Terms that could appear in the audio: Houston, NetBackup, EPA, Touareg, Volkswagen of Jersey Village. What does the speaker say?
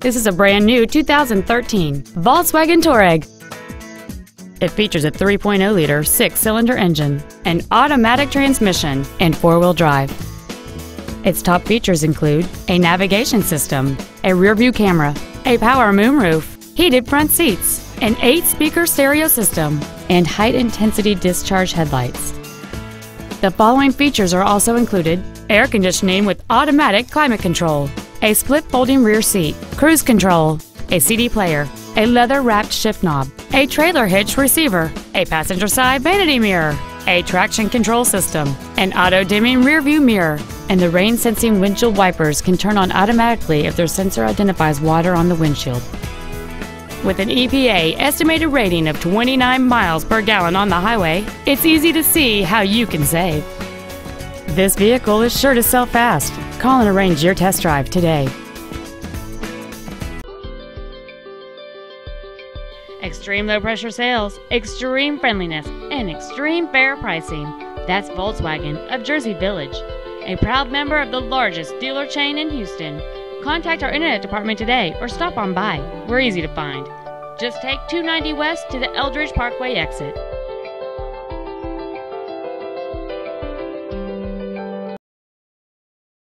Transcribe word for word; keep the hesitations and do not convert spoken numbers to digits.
This is a brand-new two thousand thirteen Volkswagen Touareg. It features a three point oh liter six-cylinder engine, an automatic transmission, and four-wheel drive. Its top features include a navigation system, a rear-view camera, a power moonroof, heated front seats, an eight-speaker stereo system, and height-intensity discharge headlights. The following features are also included: air conditioning with automatic climate control, a split folding rear seat, cruise control, a C D player, a leather-wrapped shift knob, a trailer hitch receiver, a passenger side vanity mirror, a traction control system, an auto-dimming rear-view mirror, and the rain-sensing windshield wipers can turn on automatically if their sensor identifies water on the windshield. With an E P A estimated rating of twenty-nine miles per gallon on the highway, it's easy to see how you can save. This vehicle is sure to sell fast. Call and arrange your test drive today. Extreme low pressure sales, extreme friendliness, and extreme fair pricing. That's Volkswagen of Jersey Village, a proud member of the largest dealer chain in Houston. Contact our internet department today or stop on by. We're easy to find. Just take two ninety West to the Eldridge Parkway exit.